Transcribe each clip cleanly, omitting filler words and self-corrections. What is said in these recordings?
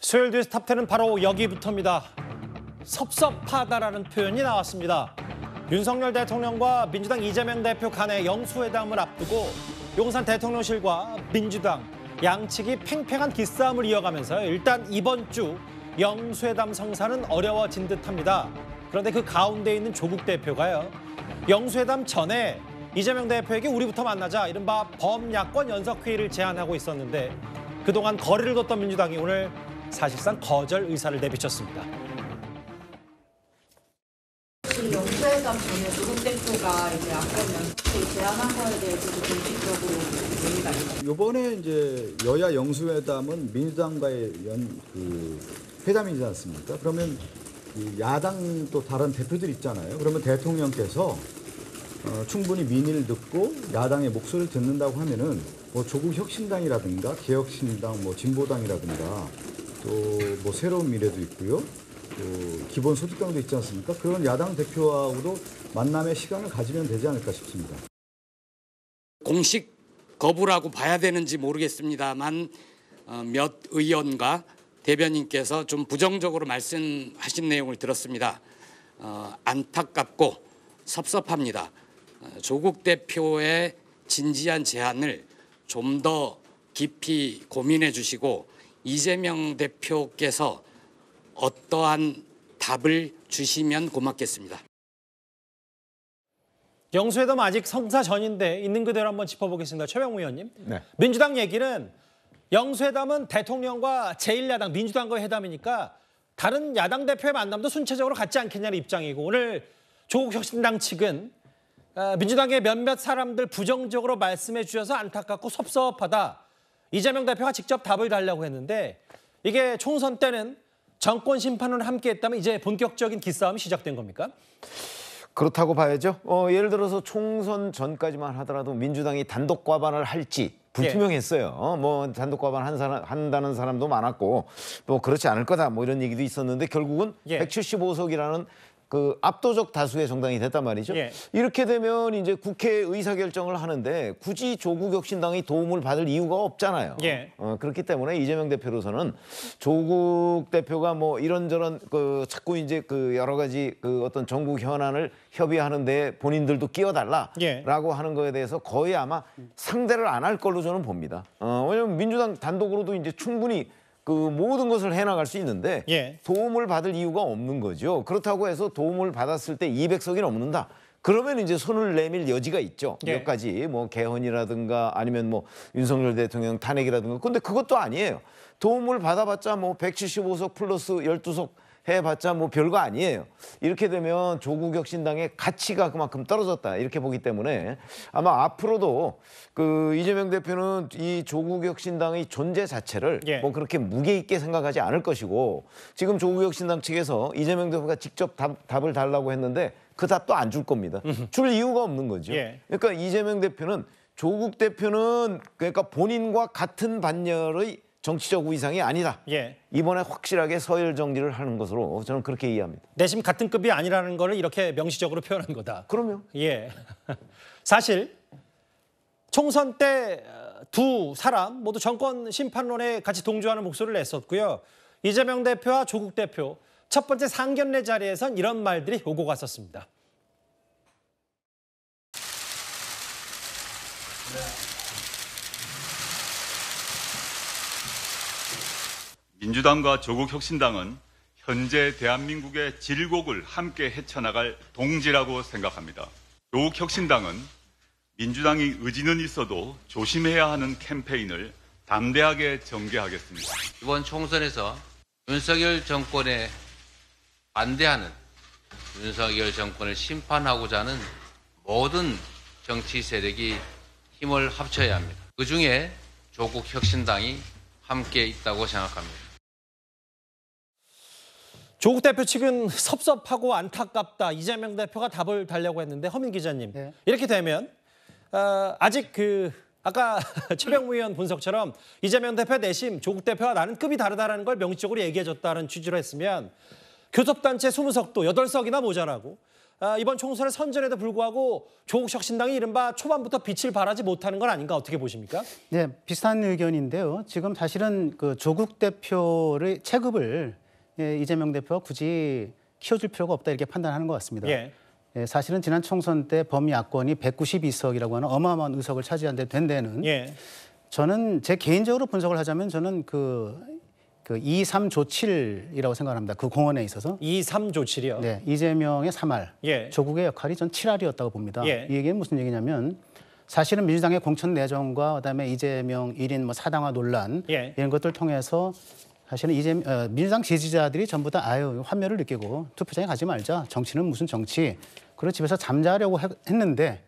수요일 뉴스 탑10은 바로 여기부터입니다. 섭섭하다라는 표현이 나왔습니다. 윤석열 대통령과 민주당 이재명 대표 간의 영수회담을 앞두고 용산 대통령실과 민주당 양측이 팽팽한 기싸움을 이어가면서 일단 이번 주 영수회담 성사는 어려워진 듯합니다. 그런데 그 가운데 있는 조국 대표가요, 영수회담 전에 이재명 대표에게 우리부터 만나자, 이른바 범야권 연석회의를 제안하고 있었는데 그동안 거리를 뒀던 민주당이 오늘 사실상 거절 의사를 내비쳤습니다. 영수회담 전에 조국 대표가 이제 아까 연석회의 제안한 거에 대해서도 공식적으로 얘기가 있어요. 이번에 이제 여야 영수회담은 민주당과의 회담이지 않습니까? 그러면 야당 또 다른 대표들 있잖아요. 그러면 대통령께서 충분히 민의를 듣고 야당의 목소리를 듣는다고 하면은 뭐 조국혁신당이라든가 개혁신당, 뭐 진보당이라든가 또 뭐 새로운 미래도 있고요. 기본소득당도 있지 않습니까? 그런 야당 대표하고도 만남의 시간을 가지면 되지 않을까 싶습니다. 공식 거부라고 봐야 되는지 모르겠습니다만 몇 의원과 대변인께서 좀 부정적으로 말씀하신 내용을 들었습니다. 안타깝고 섭섭합니다. 조국 대표의 진지한 제안을 좀 더 깊이 고민해 주시고 이재명 대표께서 어떠한 답을 주시면 고맙겠습니다. 영수회담 아직 성사 전인데 있는 그대로 한번 짚어보겠습니다. 최병묵 의원님. 네. 민주당 얘기는 영수회담은 대통령과 제1야당 민주당과의 회담이니까 다른 야당 대표의 만남도 순차적으로 갖지 않겠냐는 입장이고, 오늘 조국혁신당 측은 민주당의 몇몇 사람들 부정적으로 말씀해 주셔서 안타깝고 섭섭하다, 이재명 대표가 직접 답을 달라고 했는데, 이게 총선 때는 정권 심판을 함께했다면 이제 본격적인 기싸움이 시작된 겁니까? 그렇다고 봐야죠. 예를 들어서 총선 전까지만 하더라도 민주당이 단독 과반을 할지 불투명했어요. 뭐 단독 과반 한다는 사람도 많았고 또 그렇지 않을 거다 뭐 이런 얘기도 있었는데 결국은 175석이라는 그 압도적 다수의 정당이 됐단 말이죠. 이렇게 되면 이제 국회 의사결정을 하는데 굳이 조국혁신당이 도움을 받을 이유가 없잖아요. 그렇기 때문에 이재명 대표로서는 조국 대표가 뭐 이런저런 자꾸 이제 여러 가지 어떤 정국 현안을 협의하는데 본인들도 끼워달라라고 하는 거에 대해서 거의 아마 상대를 안 할 걸로 저는 봅니다. 왜냐면 민주당 단독으로도 이제 충분히 모든 것을 해나갈 수 있는데 도움을 받을 이유가 없는 거죠. 그렇다고 해서 도움을 받았을 때 200석이 넘는다. 그러면 이제 손을 내밀 여지가 있죠. 몇 가지 뭐 개헌이라든가 아니면 뭐 윤석열 대통령 탄핵이라든가. 근데 그것도 아니에요. 도움을 받아봤자 뭐 175석 플러스 12석 해봤자 뭐 별거 아니에요. 이렇게 되면 조국혁신당의 가치가 그만큼 떨어졌다 이렇게 보기 때문에 아마 앞으로도 이재명 대표는 이 조국혁신당의 존재 자체를 뭐 그렇게 무게 있게 생각하지 않을 것이고, 지금 조국혁신당 측에서 이재명 대표가 직접 답을 달라고 했는데 그 답도 안 줄 겁니다. 줄 이유가 없는 거죠. 그러니까 이재명 대표는 조국 대표는 그러니까 본인과 같은 반열의 정치적 위상이 아니다. 이번에 확실하게 서열 정리를 하는 것으로 저는 그렇게 이해합니다. 내심 같은 급이 아니라는 걸 이렇게 명시적으로 표현한 거다. 그럼요. 사실 총선 때 두 사람 모두 정권 심판론에 같이 동조하는 목소리를 냈었고요. 이재명 대표와 조국 대표 첫 번째 상견례 자리에선 이런 말들이 오고 갔었습니다. 민주당과 조국혁신당은 현재 대한민국의 질곡을 함께 헤쳐나갈 동지라고 생각합니다. 조국혁신당은 민주당이 의지는 있어도 조심해야 하는 캠페인을 담대하게 전개하겠습니다. 이번 총선에서 윤석열 정권에 반대하는, 윤석열 정권을 심판하고자 하는 모든 정치 세력이 힘을 합쳐야 합니다. 그중에 조국혁신당이 함께 있다고 생각합니다. 조국 대표 측은 섭섭하고 안타깝다, 이재명 대표가 답을 달라고 했는데, 허민 기자님, 이렇게 되면 아직 아까 최병묵 의원 분석처럼 이재명 대표 내심 조국 대표와 나는 급이 다르다는 걸 명시적으로 얘기해줬다는 취지로 했으면 교섭단체 20석도 8석이나 모자라고 이번 총선의 선전에도 불구하고 조국혁신당이 이른바 초반부터 빛을 발하지 못하는 건 아닌가 어떻게 보십니까? 네, 비슷한 의견인데요. 지금 사실은 그 조국 대표의 체급을 이재명 대표가 굳이 키워줄 필요가 없다 이렇게 판단하는 것 같습니다. 예. 사실은 지난 총선 때 범야권이 192석이라고 하는 어마어마한 의석을 차지한 데 된 데는 예. 저는 제 개인적으로 분석을 하자면 저는 그 2, 3, 조 7이라고 생각합니다. 그 공헌에 있어서. 2, 3, 조 7이요? 네, 이재명의 3알, 예. 조국의 역할이 전 7알이었다고 봅니다. 예. 이 얘기는 무슨 얘기냐면 사실은 민주당의 공천 내정과 그다음에 이재명 1인 뭐 사당화 논란 예. 이런 것들 통해서 사실은 민주당 지지자들이 전부 다 아유 환멸을 느끼고 투표장에 가지 말자, 정치는 무슨 정치, 그리고 집에서 잠자려고 했는데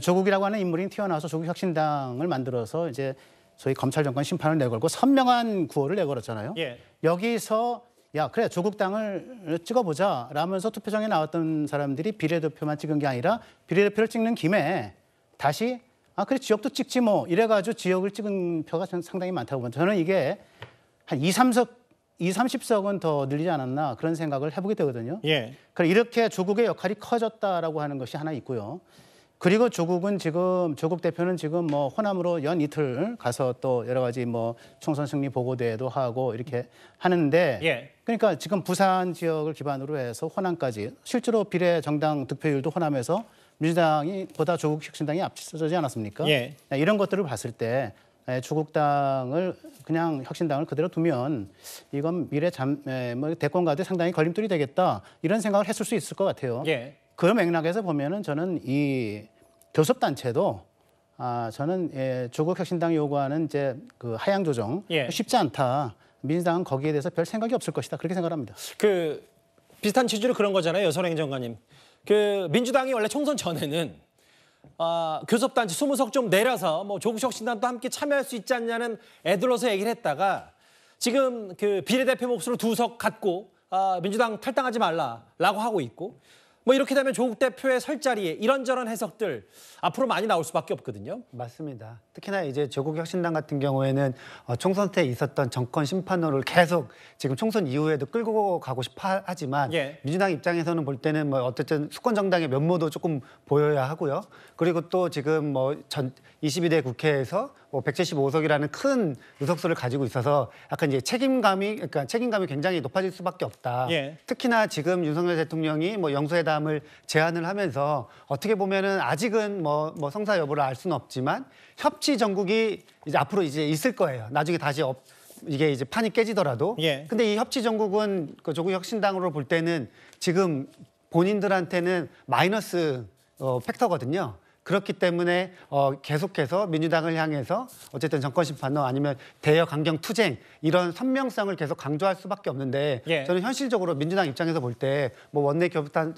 조국이라고 하는 인물이 튀어나와서 조국혁신당을 만들어서 이제 소위 검찰 정권 심판을 내걸고 선명한 구호를 내걸었잖아요. 예. 여기서 야 그래 조국당을 찍어보자 라면서 투표장에 나왔던 사람들이 비례대표만 찍은 게 아니라 비례대표를 찍는 김에 다시 아 그래 지역도 찍지 뭐 이래가지고 지역을 찍은 표가 상당히 많다고 봅니다. 저는 이게 한 2, 30석은 더 늘리지 않았나 그런 생각을 해보게 되거든요. 예. 그래 이렇게 조국의 역할이 커졌다라고 하는 것이 하나 있고요. 그리고 조국 대표는 지금 뭐 호남으로 연 이틀 가서 또 여러 가지 뭐 총선 승리 보고대회도 하고 이렇게 하는데 예. 그러니까 지금 부산 지역을 기반으로 해서 호남까지 실제로 비례 정당 득표율도 호남에서 민주당이 보다 조국혁신당이 앞서지 않았습니까? 예. 이런 것들을 봤을 때 조국당을 그냥 혁신당을 그대로 두면 이건 대권 가도에 상당히 걸림돌이 되겠다 이런 생각을 했을 수 있을 것 같아요. 예. 그 맥락에서 보면은 저는 이 교섭단체도 저는 조국혁신당이 요구하는 이제 그 하향 조정 예. 쉽지 않다. 민주당은 거기에 대해서 별 생각이 없을 것이다. 그렇게 생각합니다. 그 비슷한 취지로 그런 거잖아요, 여선행정관님. 그 민주당이 원래 총선 전에는 교섭단체 20석 좀 내려서 뭐 조국혁신당도 함께 참여할 수 있지 않냐는 애들러서 얘기를 했다가 지금 그 비례대표 몫으로 2석 갖고 민주당 탈당하지 말라라고 하고 있고. 뭐 이렇게 되면 조국 대표의 설 자리에 이런저런 해석들 앞으로 많이 나올 수밖에 없거든요. 맞습니다. 특히나 이제 조국혁신당 같은 경우에는 총선 때 있었던 정권 심판론을 계속 지금 총선 이후에도 끌고 가고 싶어 하지만 예. 민주당 입장에서는 볼 때는 뭐 어쨌든 수권 정당의 면모도 조금 보여야 하고요. 그리고 또 지금 뭐 22대 국회에서 뭐 175석이라는 큰 의석수를 가지고 있어서 약간 이제 책임감이 굉장히 높아질 수밖에 없다. 예. 특히나 지금 윤석열 대통령이 뭐 영수회담을 제안을 하면서 어떻게 보면은 아직은 뭐 성사 여부를 알 수는 없지만 협치 정국이 이제 앞으로 이제 있을 거예요. 나중에 다시 이게 이제 판이 깨지더라도. 예. 근데 이 협치 정국은 그 조국혁신당으로 볼 때는 지금 본인들한테는 마이너스 팩터거든요. 그렇기 때문에 계속해서 민주당을 향해서 어쨌든 정권심판론 아니면 대여 강경 투쟁 이런 선명성을 계속 강조할 수밖에 없는데 예. 저는 현실적으로 민주당 입장에서 볼 때 뭐 원내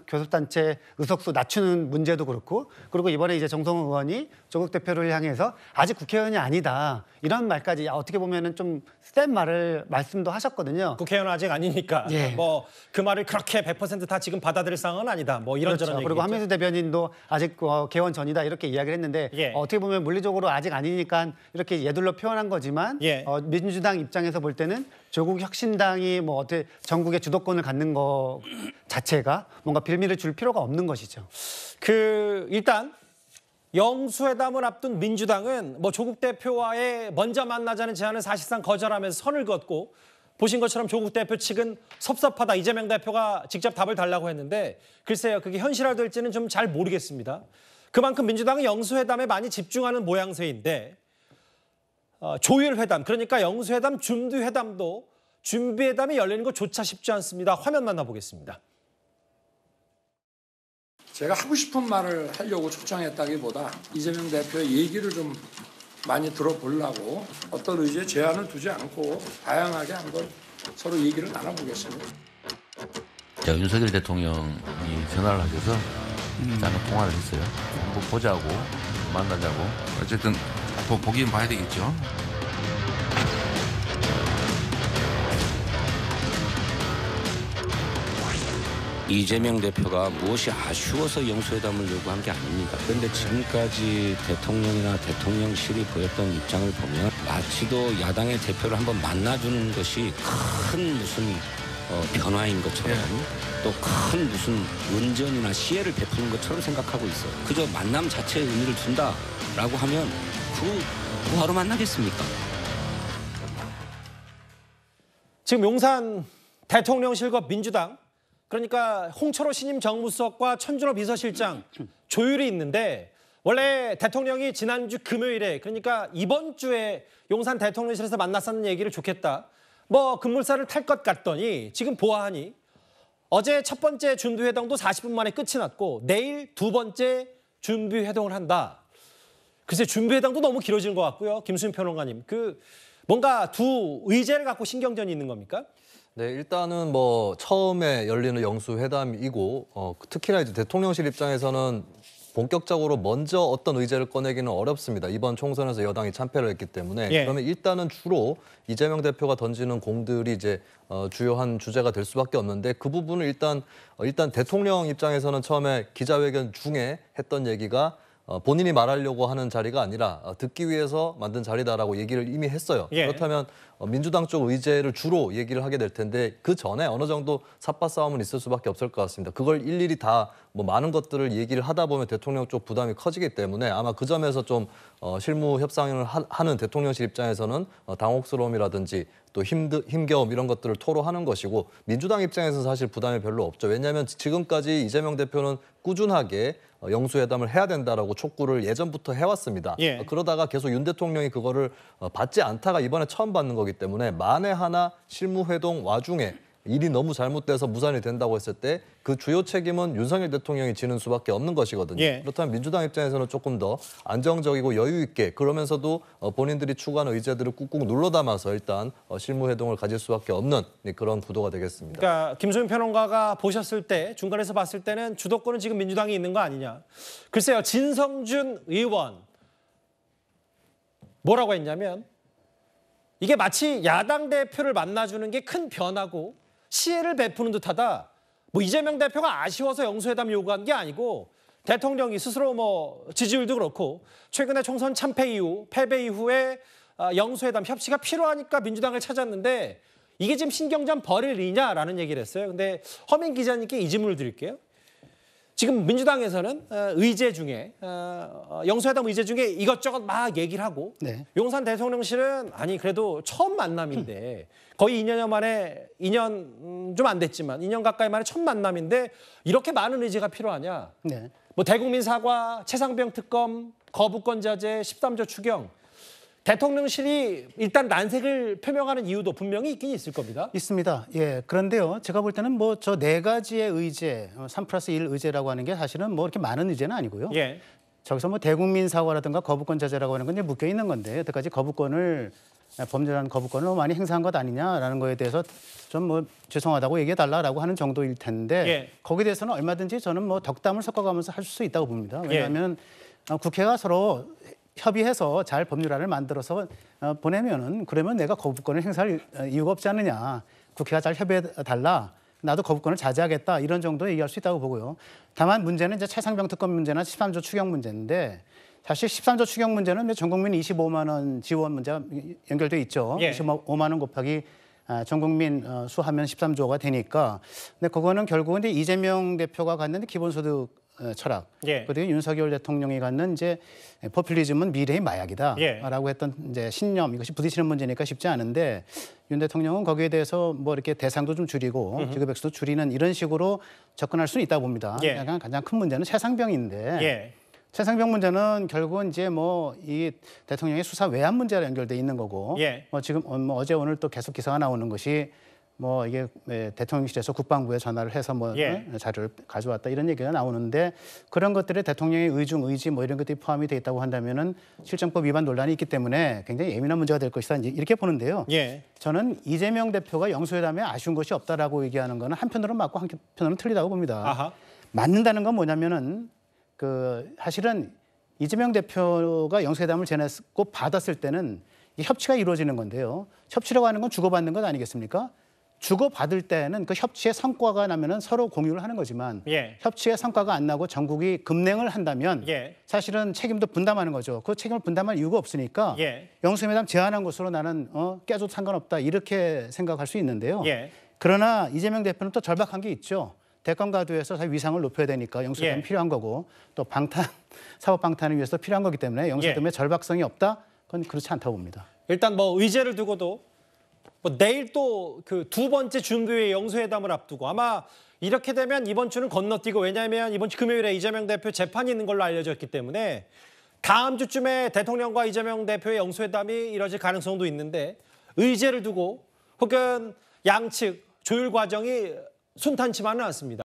교섭단체 의석수 낮추는 문제도 그렇고 그리고 이번에 이제 정성호 의원이 조국 대표를 향해서 아직 국회의원이 아니다 이런 말까지 어떻게 보면은 좀 센 말을 말씀도 하셨거든요. 국회의원 아직 아니니까 예. 뭐 그 말을 그렇게 100% 다 지금 받아들일 상황은 아니다. 뭐 이런저런 얘기. 그렇죠. 그리고 하민수 대변인도 아직 개원 전이다. 이렇게 이야기를 했는데 예. 어떻게 보면 물리적으로 아직 아니니까 이렇게 예둘러 표현한 거지만 예. 민주당 입장에서 볼 때는 조국혁신당이 뭐 어떻게 전국의 주도권을 갖는 거 자체가 뭔가 빌미를 줄 필요가 없는 것이죠. 일단 영수회담을 앞둔 민주당은 뭐 조국 대표와의 먼저 만나자는 제안을 사실상 거절하면서 선을 긋고 보신 것처럼 조국 대표 측은 섭섭하다. 이재명 대표가 직접 답을 달라고 했는데 글쎄요. 그게 현실화될지는 좀 잘 모르겠습니다. 그만큼 민주당은 영수회담에 많이 집중하는 모양새인데 조율회담, 그러니까 영수회담, 준비회담이 열리는 것조차 쉽지 않습니다. 화면 만나보겠습니다. 제가 하고 싶은 말을 하려고 초청했다기보다 이재명 대표의 얘기를 좀 많이 들어보려고 어떤 의지에 제한을 두지 않고 다양하게 한번 서로 얘기를 나눠보겠습니다. 자, 윤석열 대통령이 전화를 하셔서 잠깐 통화를 했어요. 한번 보자고, 만나자고. 어쨌든 보긴 봐야 되겠죠. 이재명 대표가 무엇이 아쉬워서 영수회담을 요구한 게 아닙니다. 그런데 지금까지 대통령이나 대통령실이 보였던 입장을 보면 마치도 야당의 대표를 한번 만나주는 것이 큰 무슨 변화인 것처럼 또 큰 무슨 은전이나 시혜를 베푸는 것처럼 생각하고 있어요. 그저 만남 자체의 의미를 둔다라고 하면 그 뭐하러 만나겠습니까? 지금 용산 대통령실과 민주당, 그러니까 홍철호 신임 정무수석과 천준호 비서실장 조율이 있는데, 원래 대통령이 지난주 금요일에, 그러니까 이번 주에 용산 대통령실에서 만났었는 얘기를 좋겠다, 뭐 급물살을 탈 것 같더니 지금 보아하니 어제 첫 번째 준비회동도 40분 만에 끝이 났고 내일 두 번째 준비회동을 한다. 글쎄, 준비회동도 너무 길어지는 것 같고요. 김수민 평론가님, 그 뭔가 두 의제를 갖고 신경전이 있는 겁니까? 네, 일단은 뭐 처음에 열리는 영수회담이고 특히나 이제 대통령실 입장에서는 본격적으로 먼저 어떤 의제를 꺼내기는 어렵습니다. 이번 총선에서 여당이 참패를 했기 때문에. 예. 그러면 일단은 주로 이재명 대표가 던지는 공들이 이제 주요한 주제가 될 수밖에 없는데, 그 부분을 일단 대통령 입장에서는 처음에 기자회견 중에 했던 얘기가 본인이 말하려고 하는 자리가 아니라 듣기 위해서 만든 자리다라고 얘기를 이미 했어요. 예. 그렇다면 민주당 쪽 의제를 주로 얘기를 하게 될 텐데, 그 전에 어느 정도 삿바싸움은 있을 수밖에 없을 것 같습니다. 그걸 일일이 다 뭐 많은 것들을 얘기를 하다 보면 대통령 쪽 부담이 커지기 때문에 아마 그 점에서 좀 실무 협상을 하는 대통령실 입장에서는 당혹스러움이라든지 또 힘겨움 이런 것들을 토로하는 것이고, 민주당 입장에서는 사실 부담이 별로 없죠. 왜냐하면 지금까지 이재명 대표는 꾸준하게 영수회담을 해야 된다라고 촉구를 예전부터 해왔습니다. 예. 그러다가 계속 윤 대통령이 그거를 받지 않다가 이번에 처음 받는 거기 때문에 만에 하나 실무회동 와중에 일이 너무 잘못돼서 무산이 된다고 했을 때 그 주요 책임은 윤석열 대통령이 지는 수밖에 없는 것이거든요. 예. 그렇다면 민주당 입장에서는 조금 더 안정적이고 여유 있게, 그러면서도 본인들이 추구하는 의제들을 꾹꾹 눌러 담아서 일단 실무회동을 가질 수밖에 없는 그런 구도가 되겠습니다. 그러니까 김수민 평론가가 보셨을 때, 중간에서 봤을 때는 주도권은 지금 민주당이 있는 거 아니냐. 글쎄요, 진성준 의원 뭐라고 했냐면, 이게 마치 야당 대표를 만나주는 게 큰 변화고 시혜를 베푸는 듯하다. 뭐 이재명 대표가 아쉬워서 영수회담 요구한 게 아니고 대통령이 스스로 뭐 지지율도 그렇고 최근에 총선 참패 이후, 패배 이후에 영수회담 협치가 필요하니까 민주당을 찾았는데 이게 지금 신경전 벌일 일이냐라는 얘기를 했어요. 근데 허민 기자님께 이 질문을 드릴게요. 지금 민주당에서는 의제 중에, 영수회담 의제 중에 이것저것 막 얘기를 하고, 네. 용산 대통령실은 아니 그래도 처음 만남인데 거의 2년여 만에, 2년 좀 안 됐지만 2년 가까이 만에 첫 만남인데 이렇게 많은 의제가 필요하냐. 네. 뭐 대국민 사과, 최상병 특검, 거부권자제, 13조 추경. 대통령실이 일단 난색을 표명하는 이유도 분명히 있긴 있을 겁니다. 있습니다. 예. 그런데요, 제가 볼 때는 뭐 저 네 가지의 의제, 3+1 의제라고 하는 게 사실은 뭐 이렇게 많은 의제는 아니고요. 예. 저기서 뭐 대국민 사과라든가 거부권 자제라고 하는 건 이제 묶여 있는 건데, 여태까지 거부권을, 범죄라는 거부권을 너무 많이 행사한 것 아니냐라는 거에 대해서 좀 뭐 죄송하다고 얘기해달라라고 하는 정도일 텐데, 예. 거기에 대해서는 얼마든지 저는 뭐 덕담을 섞어가면서 할 수 있다고 봅니다. 왜냐하면 예. 국회가 서로 협의해서 잘 법률안을 만들어서 보내면은, 그러면 내가 거부권을 행사할 이유가 없지 않느냐. 국회가 잘 협의해달라. 나도 거부권을 자제하겠다. 이런 정도 얘기할 수 있다고 보고요. 다만 문제는 이제 최상병 특검 문제나 13조 추경 문제인데, 사실 13조 추경 문제는 전 국민 25만 원 지원 문제와 연결돼 있죠. 예. 25만 원 곱하기 전 국민 수하면 13조가 되니까. 근데 그거는 결국은 이제 이재명 대표가 갖는 기본소득 철학, 예. 그리고 윤석열 대통령이 갖는 이제 포퓰리즘은 미래의 마약이다라고 예. 했던 이제 신념, 이것이 부딪히는 문제니까 쉽지 않은데, 윤 대통령은 거기에 대해서 뭐 이렇게 대상도 좀 줄이고 지급액수도 줄이는 이런 식으로 접근할 수는 있다 봅니다. 예. 약간 가장 큰 문제는 최상병인데, 예. 최상병 문제는 결국은 이제 뭐 이 대통령의 수사 외환 문제와 연결돼 있는 거고, 예. 뭐 지금 뭐 어제 오늘 또 계속 기사가 나오는 것이, 뭐 이게 대통령실에서 국방부에 전화를 해서 뭐 예. 자료를 가져왔다 이런 얘기가 나오는데, 그런 것들에 대통령의 의중, 의지 뭐 이런 것들이 포함이 돼 있다고 한다면은 실정법 위반 논란이 있기 때문에 굉장히 예민한 문제가 될 것이다, 이렇게 보는데요. 예. 저는 이재명 대표가 영수회담에 아쉬운 것이 없다라고 얘기하는 거는 한편으로는 맞고 한편으로는 틀리다고 봅니다. 아하. 맞는다는 건 뭐냐면은, 그 사실은 이재명 대표가 영수회담을 제안했고 받았을 때는 이 협치가 이루어지는 건데요. 협치라고 하는 건 주고받는 것 아니겠습니까? 주고받을 때는 그 협치의 성과가 나면은 서로 공유를 하는 거지만, 예. 협치의 성과가 안 나고 전국이 급냉을 한다면, 예. 사실은 책임도 분담하는 거죠. 그 책임을 분담할 이유가 없으니까, 예. 영수회담 제안한 것으로 나는 깨져도 상관없다, 이렇게 생각할 수 있는데요. 예. 그러나 이재명 대표는 또 절박한 게 있죠. 대권 가도에서 위상을 높여야 되니까 영수회담이 필요한 거고 또 방탄, 사법 방탄을 위해서 필요한 거기 때문에 영수회담에 절박성이 없다? 그건 그렇지 않다고 봅니다. 일단 뭐 의제를 두고도 뭐 내일 또 그 두 번째 준비회 영수회담을 앞두고 아마 이렇게 되면 이번 주는 건너뛰고 왜냐하면 이번 주 금요일에 이재명 대표 재판이 있는 걸로 알려졌기 때문에 다음 주쯤에 대통령과 이재명 대표의 영수회담이 이뤄질 가능성도 있는데 의제를 두고 혹은 양측 조율 과정이 순탄치만은 않습니다.